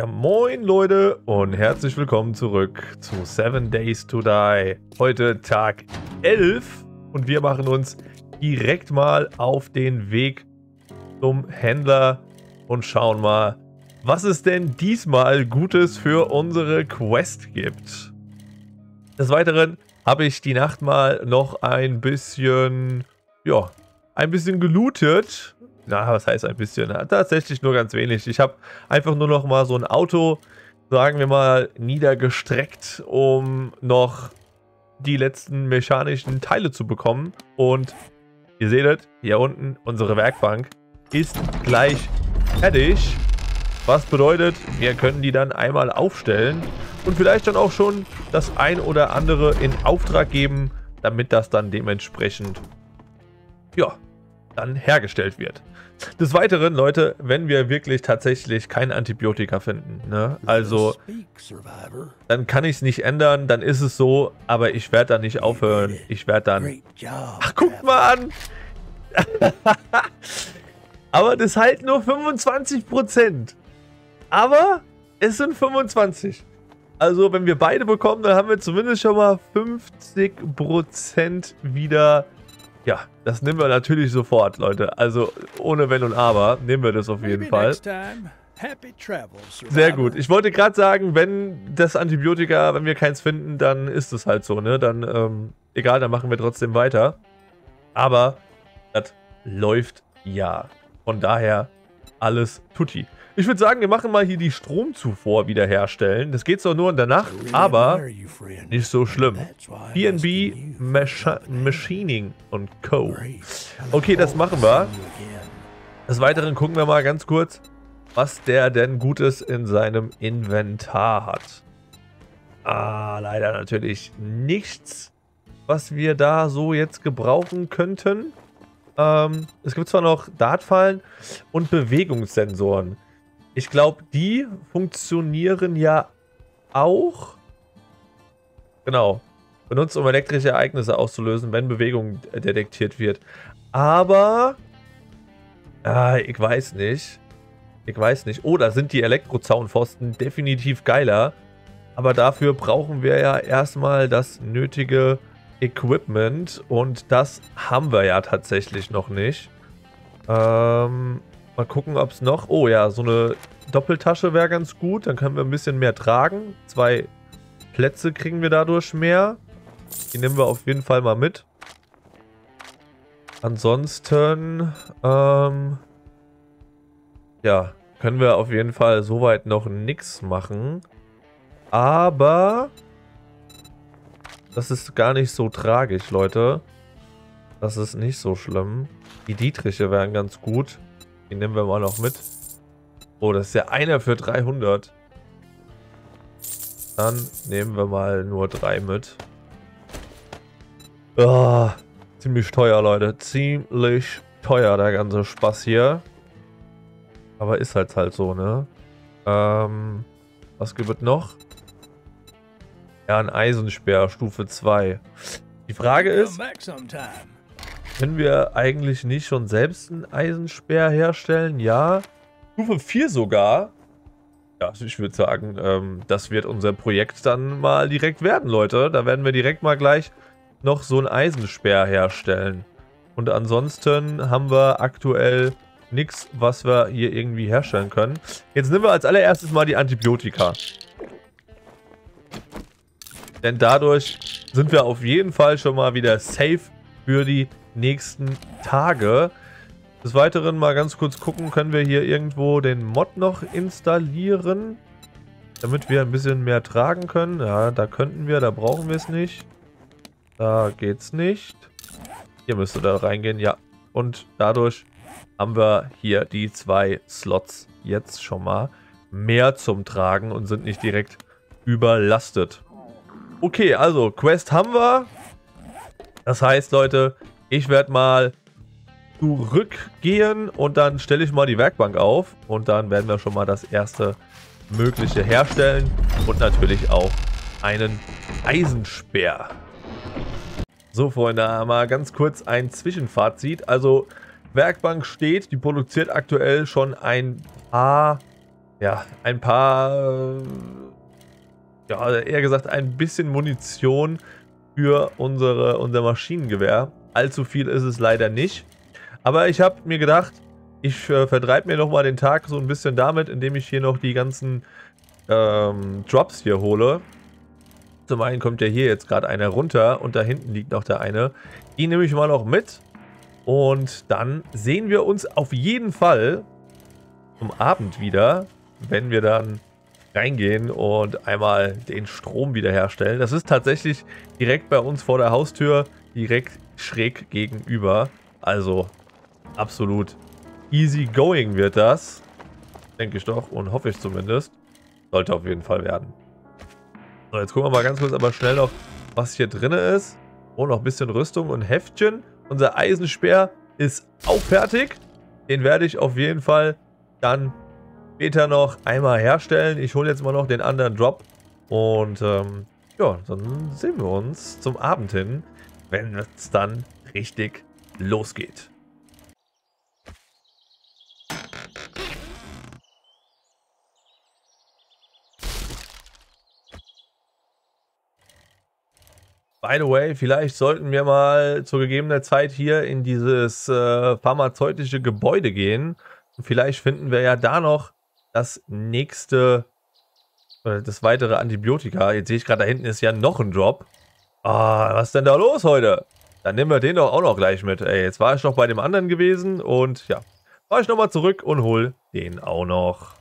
Ja, moin Leute und herzlich willkommen zurück zu 7 Days to Die. Heute Tag 11 und wir machen uns direkt mal auf den Weg zum Händler und schauen mal, was es denn diesmal Gutes für unsere Quest gibt. Des Weiteren habe ich die Nacht mal noch ein bisschen, ja, gelootet. Na, was heißt ein bisschen? Tatsächlich nur ganz wenig. Ich habe einfach nur noch mal so ein Auto, sagen wir mal, niedergestreckt, um noch die letzten mechanischen Teile zu bekommen. Und ihr seht es, hier unten, unsere Werkbank ist gleich fertig. Was bedeutet, wir können die dann einmal aufstellen und vielleicht dann auch schon das ein oder andere in Auftrag geben, damit das dann dementsprechend, ja, dann hergestellt wird. Des Weiteren, Leute, wenn wir wirklich tatsächlich kein Antibiotika finden, ne? Also, dann kann ich es nicht ändern, dann ist es so, aber ich werde dann nicht aufhören. Ich werde dann... Ach, guckt mal an! Aber das halt nur 25%. Aber es sind 25. Also, wenn wir beide bekommen, dann haben wir zumindest schon mal 50% wieder... Ja, das nehmen wir natürlich sofort, Leute. Also ohne Wenn und Aber nehmen wir das auf jeden Fall. Sehr gut. Ich wollte gerade sagen, wenn das Antibiotika, wenn wir keins finden, dann ist es halt so, ne? Dann, egal, dann machen wir trotzdem weiter. Aber das läuft ja. Von daher alles tutti. Ich würde sagen, wir machen mal hier die Stromzufuhr wiederherstellen. Das geht zwar nur in der Nacht, aber nicht so schlimm. B&B Machining und Co. Okay, das machen wir. Des Weiteren gucken wir mal ganz kurz, was der denn Gutes in seinem Inventar hat. Ah, leider natürlich nichts, was wir da so jetzt gebrauchen könnten. Es gibt zwar noch Dartfallen und Bewegungssensoren. Ich glaube, die funktionieren ja auch. Genau. Benutzt, um elektrische Ereignisse auszulösen, wenn Bewegung detektiert wird. Aber... ich weiß nicht. Ich weiß nicht. Oh, da sind die Elektrozaunpfosten definitiv geiler. Aber dafür brauchen wir ja erstmal das nötige Equipment. Und das haben wir ja tatsächlich noch nicht. Mal gucken, ob es noch... Oh ja, so eine Doppeltasche wäre ganz gut. Dann können wir ein bisschen mehr tragen. 2 Plätze kriegen wir dadurch mehr. Die nehmen wir auf jeden Fall mal mit. Ansonsten... ja, können wir auf jeden Fall soweit noch nichts machen. Aber... Das ist gar nicht so tragisch, Leute. Das ist nicht so schlimm. Die Dietriche wären ganz gut. Die nehmen wir mal noch mit. Oh, das ist ja einer für 300. Dann nehmen wir mal nur 3 mit. Oh, ziemlich teuer, Leute. Ziemlich teuer, der ganze Spaß hier. Aber ist halt so, ne? Was gibt es noch? Ja, ein Eisenspeer, Stufe 2. Die Frage ist... Können wir eigentlich nicht schon selbst einen Eisenspeer herstellen? Ja. Stufe 4 sogar. Ja, ich würde sagen, das wird unser Projekt dann mal direkt werden, Leute. Da werden wir direkt mal gleich noch so einen Eisenspeer herstellen. Und ansonsten haben wir aktuell nichts, was wir hier irgendwie herstellen können. Jetzt nehmen wir als allererstes mal die Antibiotika. Denn dadurch sind wir auf jeden Fall schon mal wieder safe für die nächsten Tage. Des Weiteren mal ganz kurz gucken, können wir hier irgendwo den Mod noch installieren, damit wir ein bisschen mehr tragen können. Ja, da könnten wir, da brauchen wir es nicht. Da geht's nicht. Hier müsste da reingehen, ja. Und dadurch haben wir hier die 2 Slots jetzt schon mal mehr zum Tragen und sind nicht direkt überlastet. Okay, also Quest haben wir. Das heißt, Leute, ich werde mal zurückgehen und dann stelle ich mal die Werkbank auf und dann werden wir schon mal das erste Mögliche herstellen und natürlich auch einen Eisenspeer. So, Freunde, mal ganz kurz ein Zwischenfazit. Also Werkbank steht, die produziert aktuell schon ein paar ja, ein paar, ja, eher gesagt ein bisschen Munition für unser Maschinengewehr. Allzu viel ist es leider nicht. Aber ich habe mir gedacht, ich vertreibe mir nochmal den Tag so ein bisschen damit, indem ich hier noch die ganzen Drops hier hole. Zum einen kommt ja hier jetzt gerade einer runter und da hinten liegt noch der eine. Die nehme ich mal noch mit. Und dann sehen wir uns auf jeden Fall am Abend wieder, wenn wir dann reingehen und einmal den Strom wiederherstellen. Das ist tatsächlich direkt bei uns vor der Haustür, direkt schräg gegenüber. Also absolut easy going wird das, denke ich doch und hoffe ich zumindest. Sollte auf jeden Fall werden. So, jetzt gucken wir mal ganz kurz aber schnell noch, was hier drin ist. Oh, noch ein bisschen Rüstung und Heftchen. Unser Eisenspeer ist auch fertig. Den werde ich auf jeden Fall dann später noch einmal herstellen. Ich hole jetzt mal noch den anderen Drop. Und ja, dann sehen wir uns zum Abend hin, wenn es dann richtig losgeht. By the way, vielleicht sollten wir mal zu gegebener Zeit hier in dieses pharmazeutische Gebäude gehen. Und vielleicht finden wir ja da noch das nächste, das weitere Antibiotika. Jetzt sehe ich gerade, da hinten ist ja noch ein Drop. Ah, was ist denn da los heute? Dann nehmen wir den doch auch noch gleich mit. Ey, jetzt war ich noch bei dem anderen gewesen und ja, fahre ich nochmal zurück und hole den auch noch.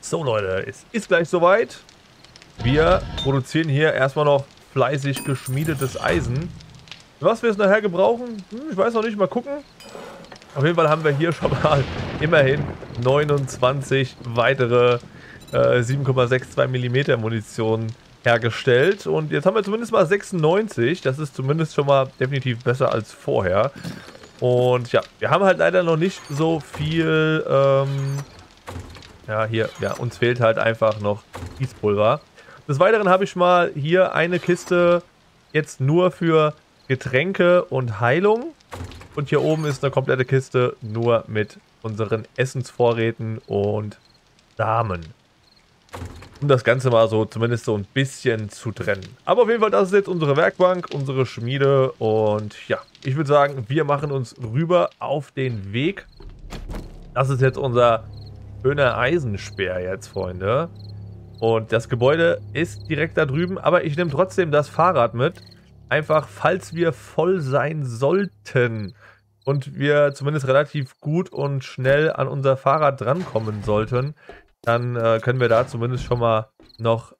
So Leute, es ist gleich soweit. Wir produzieren hier erstmal noch fleißig geschmiedetes Eisen. Was wir es nachher gebrauchen, ich weiß noch nicht, mal gucken. Auf jeden Fall haben wir hier schon mal immerhin 29 weitere 7,62 mm Munition hergestellt. Und jetzt haben wir zumindest mal 96, das ist zumindest schon mal definitiv besser als vorher. Und ja, wir haben halt leider noch nicht so viel... Ja, hier, ja, uns fehlt halt einfach noch Gießpulver. Des Weiteren habe ich mal hier eine Kiste jetzt nur für Getränke und Heilung. Und hier oben ist eine komplette Kiste nur mit unseren Essensvorräten und Samen. Um das Ganze mal so zumindest so ein bisschen zu trennen. Aber auf jeden Fall, das ist jetzt unsere Werkbank, unsere Schmiede. Und ja, ich würde sagen, wir machen uns rüber auf den Weg. Das ist jetzt unser... schöner Eisenspeer jetzt, Freunde. Und das Gebäude ist direkt da drüben, aber ich nehme trotzdem das Fahrrad mit. Einfach, falls wir voll sein sollten und wir zumindest relativ gut und schnell an unser Fahrrad drankommen sollten, dann können wir da zumindest schon mal noch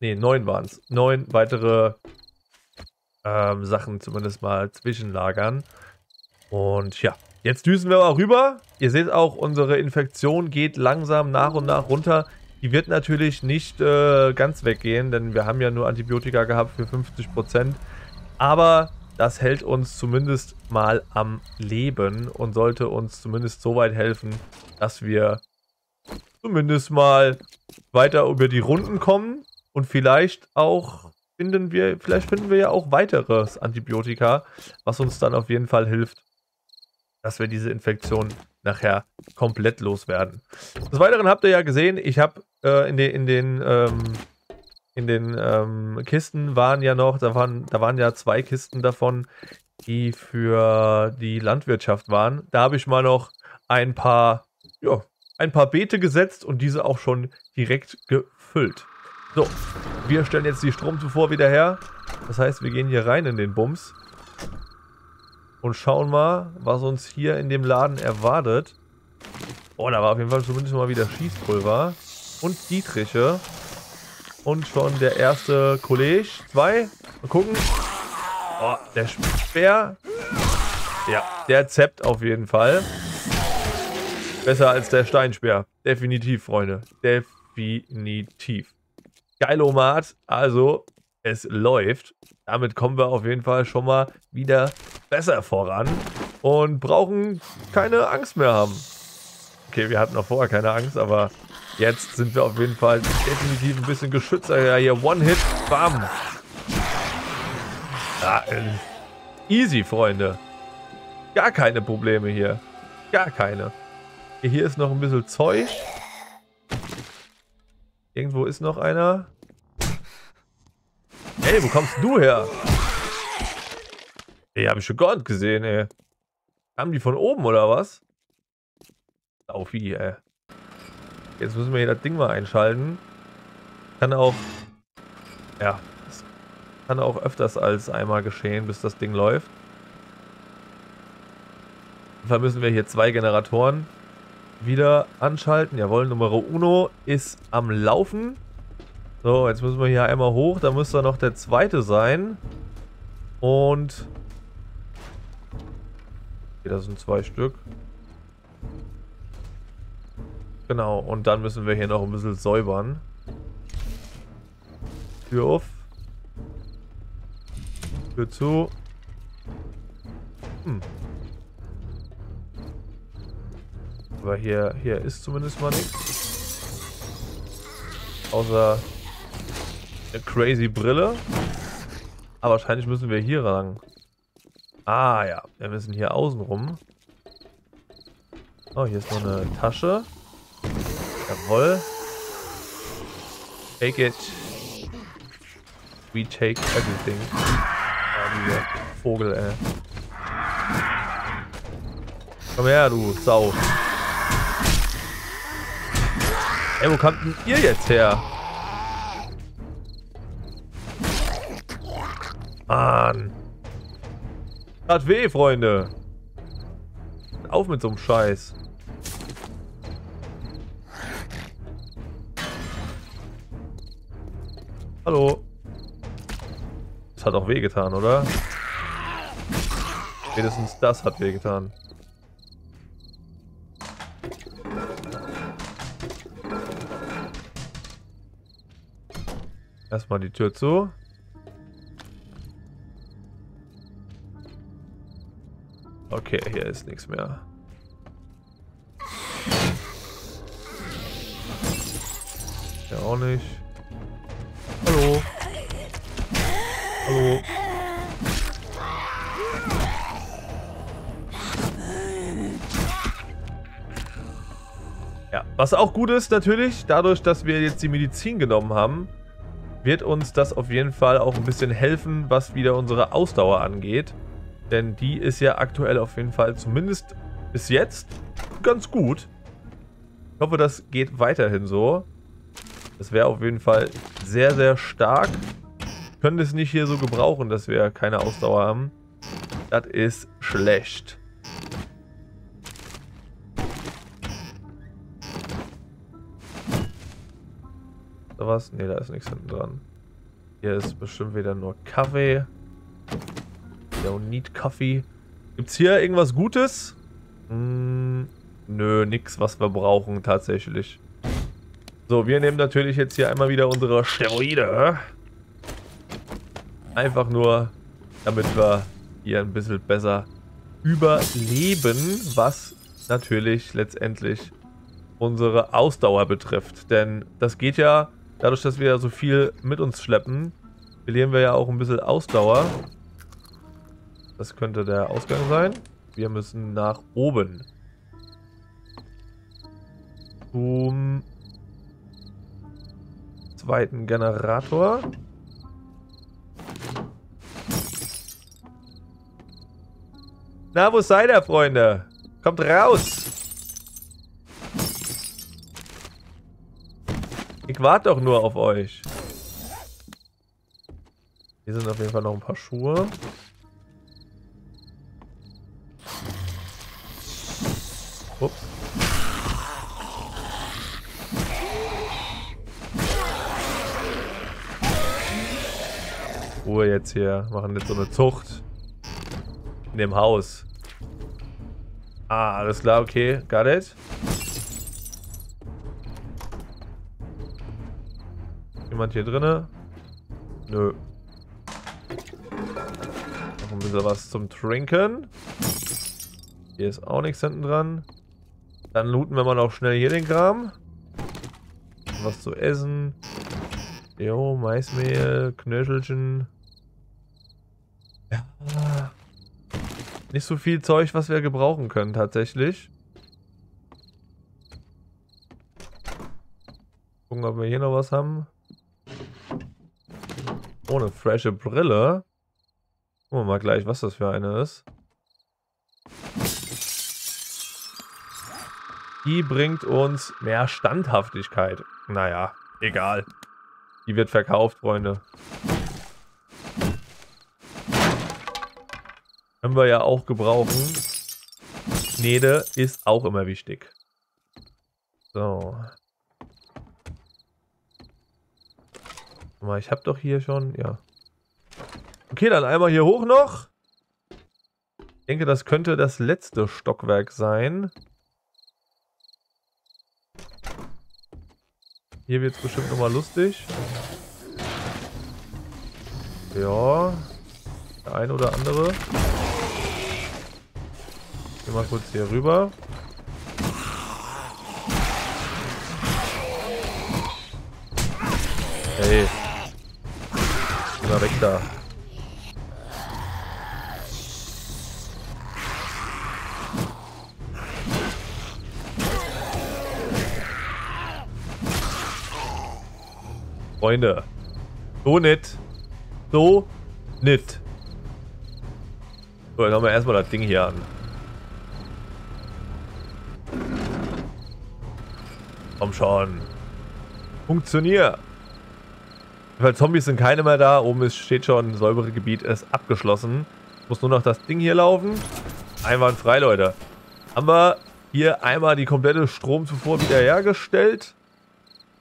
9 waren es. 9 weitere Sachen zumindest mal zwischenlagern. Und ja. Jetzt düsen wir mal rüber. Ihr seht auch, unsere Infektion geht langsam nach und nach runter. Die wird natürlich nicht ganz weggehen, denn wir haben ja nur Antibiotika gehabt für 50%. Aber das hält uns zumindest mal am Leben und sollte uns zumindest so weit helfen, dass wir zumindest mal weiter über die Runden kommen. Und vielleicht auch finden wir ja auch weiteres Antibiotika, was uns dann auf jeden Fall hilft, dass wir diese Infektion nachher komplett loswerden. Des Weiteren habt ihr ja gesehen, ich habe in den Kisten waren ja noch, da waren ja 2 Kisten davon, die für die Landwirtschaft waren. Da habe ich mal noch ein paar Beete gesetzt und diese auch schon direkt gefüllt. So, wir stellen jetzt die Stromzufuhr wieder her. Das heißt, wir gehen hier rein in den Bums. Und schauen mal, was uns hier in dem Laden erwartet. Oh, da war auf jeden Fall zumindest mal wieder Schießpulver. Und Dietriche. Und schon der erste Kollege. Zwei. Mal gucken. Oh, der Speer. Ja, der zappt auf jeden Fall. Besser als der Steinspeer. Definitiv, Freunde. Definitiv. Geilomat. Also, es läuft. Damit kommen wir auf jeden Fall schon mal wieder besser voran. Und brauchen keine Angst mehr haben. Okay, wir hatten auch vorher keine Angst, aber jetzt sind wir auf jeden Fall definitiv ein bisschen geschützt. Ja, hier One-Hit, bam. Ja, easy, Freunde. Gar keine Probleme hier. Gar keine. Hier ist noch ein bisschen Zeug. Irgendwo ist noch einer. Ey, wo kommst du her? Ey, hab ich schon gar nicht gesehen, ey. Kamen die von oben, oder was? Laufi, ey. Jetzt müssen wir hier das Ding mal einschalten. Kann auch... Ja, das kann auch öfters als einmal geschehen, bis das Ding läuft. Dann müssen wir hier zwei Generatoren wieder anschalten. Jawohl, Nummer Uno ist am Laufen. So, jetzt müssen wir hier einmal hoch. Da müsste noch der zweite sein. Und... Okay, das sind zwei Stück. Genau, und dann müssen wir hier noch ein bisschen säubern. Tür auf. Tür zu. Aber hier ist zumindest mal nichts. Außer eine crazy Brille. Aber wahrscheinlich müssen wir hier lang. Ah ja, wir müssen hier außen rum. Oh, hier ist noch eine Tasche. Jawohl. Take it. We take everything. Oh, dieser Vogel, ey. Komm her, du Sau. Ey, wo kommt denn ihr jetzt her? Mann. Tat weh, Freunde. Auf mit so einem Scheiß. Hallo. Das hat auch wehgetan, oder? Wenigstens das hat wehgetan. Erstmal die Tür zu. Okay, hier ist nichts mehr. Ja, auch nicht. Hallo. Hallo. Ja, was auch gut ist natürlich, dadurch, dass wir jetzt die Medizin genommen haben, wird uns das auf jeden Fall auch ein bisschen helfen, was wieder unsere Ausdauer angeht. Denn die ist ja aktuell auf jeden Fall, zumindest bis jetzt, ganz gut. Ich hoffe, das geht weiterhin so. Das wäre auf jeden Fall sehr, sehr stark. Wir können es nicht hier so gebrauchen, dass wir keine Ausdauer haben. Das ist schlecht. Da was? Ne, da ist nichts hinten dran. Hier ist bestimmt wieder nur Kaffee. Don't need coffee. Gibt's hier irgendwas Gutes? Nö, nix, was wir brauchen tatsächlich. So, wir nehmen natürlich jetzt hier einmal wieder unsere Steroide. Einfach nur, damit wir hier ein bisschen besser überleben, was natürlich letztendlich unsere Ausdauer betrifft. Denn das geht ja, dadurch, dass wir ja so viel mit uns schleppen, verlieren wir ja auch ein bisschen Ausdauer. Das könnte der Ausgang sein. Wir müssen nach oben. Zum zweiten Generator. Na, wo seid ihr, Freunde? Kommt raus! Ich warte doch nur auf euch. Hier sind auf jeden Fall noch ein paar Schuhe. Ups. Ruhe jetzt hier. Machen jetzt so eine Zucht. In dem Haus. Ah, alles klar, okay. Got it. Jemand hier drinne? Nö. Noch ein bisschen was zum Trinken. Hier ist auch nichts hinten dran. Dann looten wir mal noch schnell hier den Kram. Was zu essen. Jo, Maismehl, Knöchelchen. Ja. Nicht so viel Zeug, was wir gebrauchen können tatsächlich. Gucken, ob wir hier noch was haben. Oh, eine frische Brille. Gucken wir mal gleich, was das für eine ist. Die bringt uns mehr Standhaftigkeit. Naja, egal. Die wird verkauft, Freunde. Können wir ja auch gebrauchen. Schneide ist auch immer wichtig. So. Ich habe doch hier schon, ja. Okay, dann einmal hier hoch noch. Ich denke, das könnte das letzte Stockwerk sein. Hier wird es bestimmt nochmal lustig. Ja. Der eine oder andere. Ich geh mal kurz hier rüber. Hey. Geh mal weg da. Freunde, so nett, so nett. So, dann haben wir erstmal das Ding hier an. Komm schon. Funktioniert. Weil Zombies sind keine mehr da. Oben ist, steht schon, säubere Gebiet ist abgeschlossen. Muss nur noch das Ding hier laufen. Einwandfrei, Leute. Haben wir hier einmal die komplette Stromzufuhr wieder hergestellt.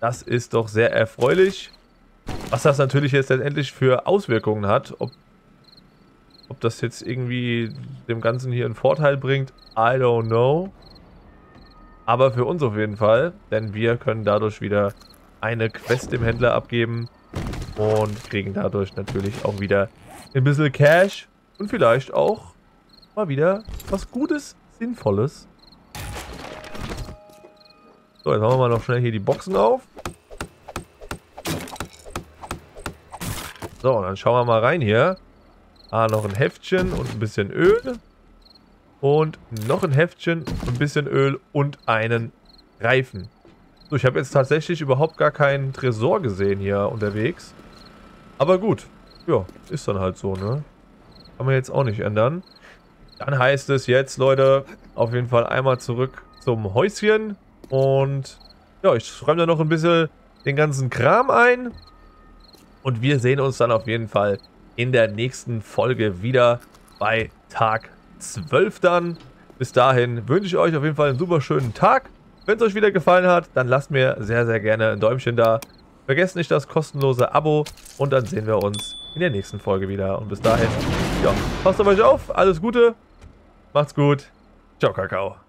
Das ist doch sehr erfreulich. Was das natürlich jetzt letztendlich für Auswirkungen hat. Ob das jetzt irgendwie dem Ganzen hier einen Vorteil bringt, I don't know. Aber für uns auf jeden Fall. Denn wir können dadurch wieder eine Quest dem Händler abgeben. Und kriegen dadurch natürlich auch wieder ein bisschen Cash. Und vielleicht auch mal wieder was Gutes, Sinnvolles. So, jetzt machen wir mal noch schnell hier die Boxen auf. So, und dann schauen wir mal rein hier. Ah, noch ein Heftchen und ein bisschen Öl. Und noch ein Heftchen, ein bisschen Öl und einen Reifen. So, ich habe jetzt tatsächlich überhaupt gar keinen Tresor gesehen hier unterwegs. Aber gut, ja, ist dann halt so, ne? Kann man jetzt auch nicht ändern. Dann heißt es jetzt, Leute, auf jeden Fall einmal zurück zum Häuschen. Und ja, ich schreibe da noch ein bisschen den ganzen Kram ein. Und wir sehen uns dann auf jeden Fall in der nächsten Folge wieder bei Tag 12 dann. Bis dahin wünsche ich euch auf jeden Fall einen super schönen Tag. Wenn es euch wieder gefallen hat, dann lasst mir sehr, sehr gerne ein Däumchen da. Vergesst nicht das kostenlose Abo und dann sehen wir uns in der nächsten Folge wieder. Und bis dahin, ja, passt auf euch auf, alles Gute, macht's gut, ciao Kakao.